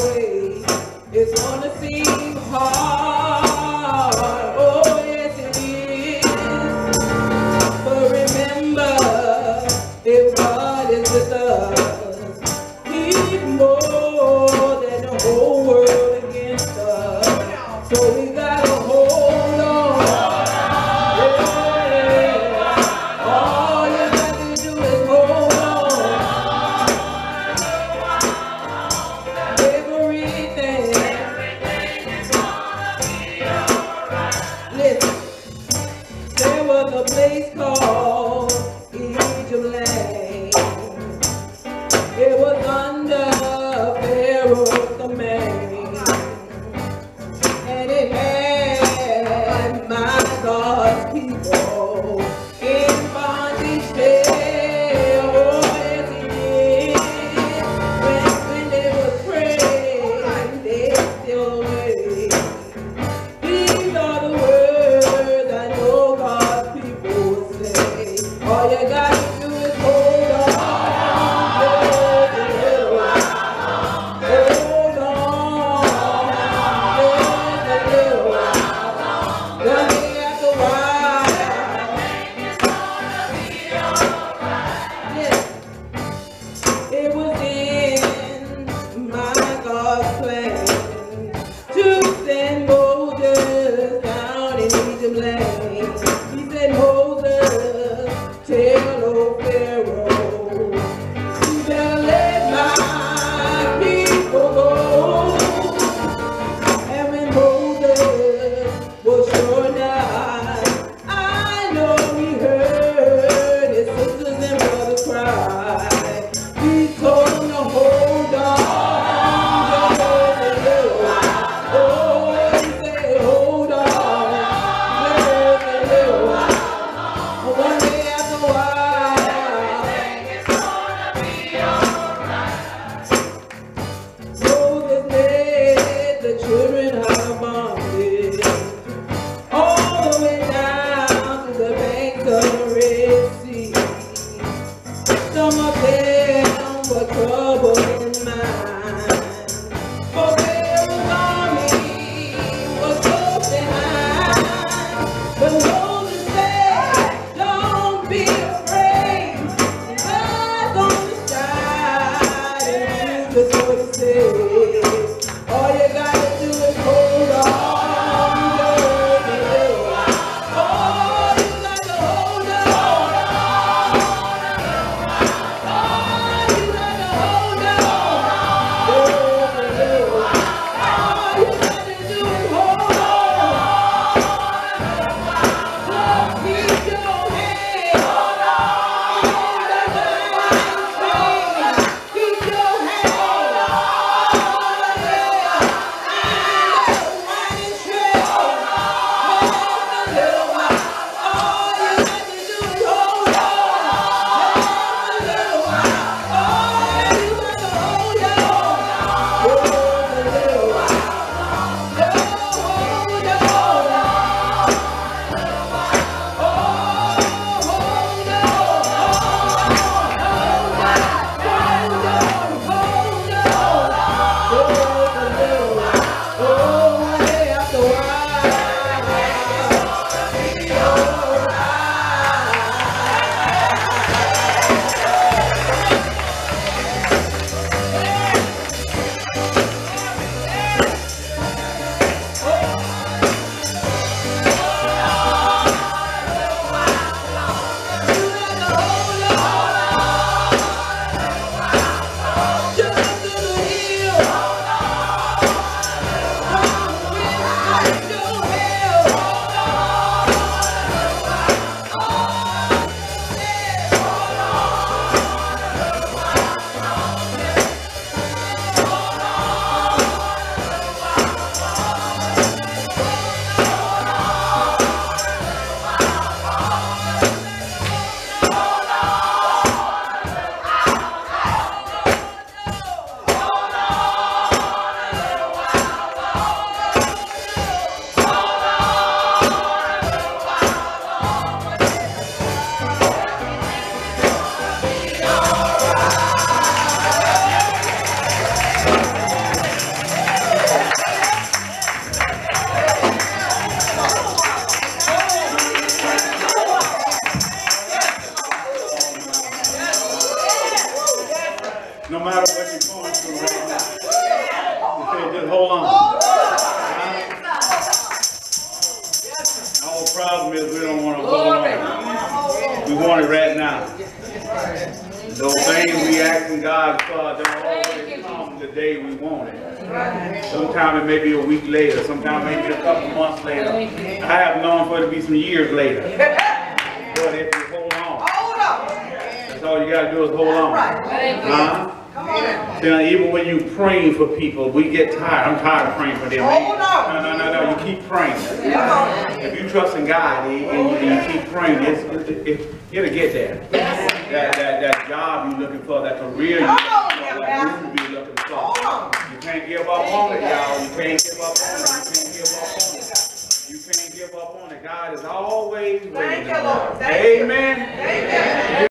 away. It's gonna seem hard. Oh yes it is. But remember, if God is with us, He's more than the whole world against us. So we gotta hold on. Yeah. All you have to do is hold on. Everything is gonna be alright. Listen, there was a place called Egypt Land. It was under Pharaoh's command. And it had my God's people in bondage there. Oh, yes it did. When they were praying, they still waited. These are the words I know God's people will say. All you gotta do is hold on just a little while. Hold on just a little while. Nothing after a while. Yes. It was in my God's plan to send Moses down in Egypt land. He said, Moses, tell old Pharaoh, you better let my people go. And when Moses was sure enough, I know he heard his sisters and brothers cry. He told them to hold on. good. Hold on. The whole problem is we don't want to hold on. We want it right now. The thing we asking God for don't always come the day we want it. Sometimes it may be a week later. Sometimes it may be a couple months later. I have known for it to be some years later. But if you hold on, that's all you got to do is hold on. Now, even when you praying for people, we get tired. I'm tired of praying for them. No. You keep praying. If you trust in God and you keep praying, it'll get there. That job you're looking for, that career you're looking for, looking for. You can't give up on it, y'all. You can't give up on it. You can't give up on it. You can't give up on it. God is always waiting. Amen.